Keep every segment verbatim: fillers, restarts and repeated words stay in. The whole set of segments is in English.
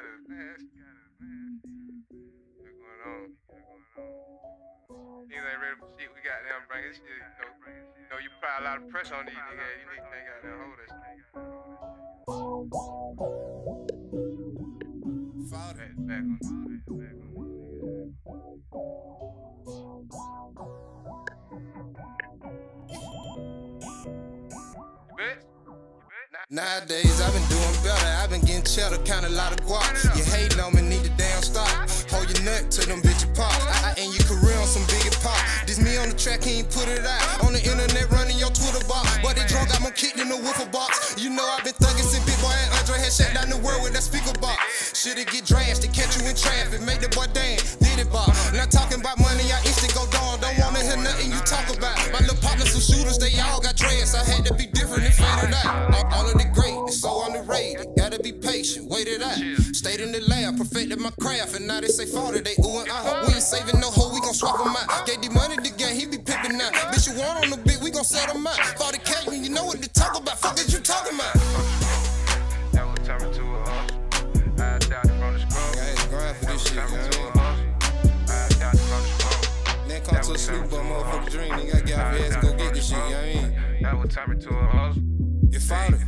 got his mask. What's going on? Niggas ain't ready for shit. We got them bringing shit. You know, you, know, you probably a lot of pressure on these niggas. You niggas ain't got that hold that shit. Fall that back on the back on Nowadays, I've been doing better. I've been getting cheddar, count a lot of guap. You hating on me, need to damn stop. Hold your nut till them bitches pop. I, I ain't your career on some bigger pop. This me on the track, he ain't put it out. On the internet, running your Twitter box. But they drunk, I'm on kicked in the wiffle box. You know, I've been thugging since Big Boy and Andre had shut down the world with that speaker box. Shit'll get drenched to catch you in traffic. Make the boy dance, did it box. Not talking about money, I instant go down. Don't wanna hear nothing you talk about. My little partners some shooters, they all got dreads. I had to be different and faded out. All of the great, it's so underrated. Gotta be patient, wait it out. Stayed in the lab, perfected my craft, and now they say forty, they ooh and ah. We ain't saving no hoe, we gon' swap them out. Gave the money to gang, he be pimping out. Bitch, you want on the bit, we gon' sell them out. forty K when you know what to talk about, fuck is you talking about? That was turning to a horse. I doubted from the scroll. I had to grind for this shit, man. I doubted from the scroll. Then come to sleep, but motherfucker dream, nigga, I got your ass, go get this shit, you know what I mean? That was turning to a horse. You fought it.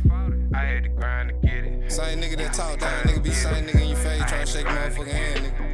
I had to grind to get it. Same nigga that talk down, nigga be same nigga in your face, tryna shake your motherfucking hand, nigga.